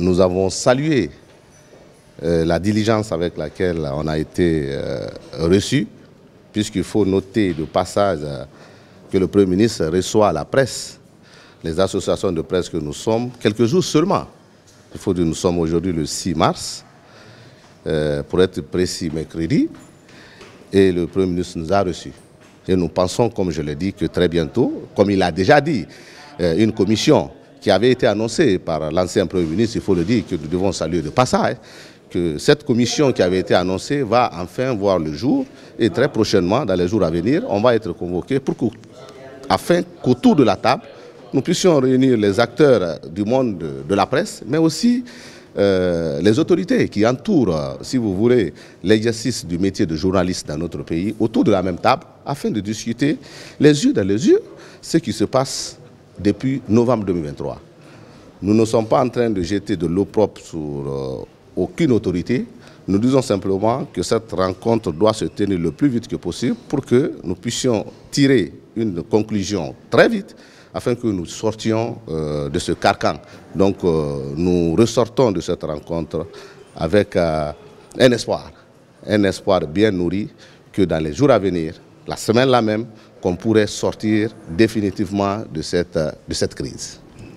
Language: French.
Nous avons salué la diligence avec laquelle on a été reçu, puisqu'il faut noter de passage que le Premier ministre reçoit la presse, les associations de presse que nous sommes, quelques jours seulement. Il faut dire que nous sommes aujourd'hui le 6 mars, pour être précis, mercredi, et le Premier ministre nous a reçus. Et nous pensons, comme je l'ai dit, que très bientôt, comme il a déjà dit, une commission qui avait été annoncée par l'ancien Premier ministre, il faut le dire, que nous devons saluer de passage, que cette commission qui avait été annoncée va enfin voir le jour, et très prochainement, dans les jours à venir, on va être convoqué afin qu'autour de la table, nous puissions réunir les acteurs du monde de la presse, mais aussi les autorités qui entourent, si vous voulez, l'exercice du métier de journaliste dans notre pays, autour de la même table, afin de discuter les yeux dans les yeux ce qui se passe depuis novembre 2023. Nous ne sommes pas en train de jeter de l'eau propre sur aucune autorité. Nous disons simplement que cette rencontre doit se tenir le plus vite que possible pour que nous puissions tirer une conclusion très vite afin que nous sortions de ce carcan. Donc nous ressortons de cette rencontre avec un espoir bien nourri que dans les jours à venir, la semaine là même, qu'on pourrait sortir définitivement de cette crise.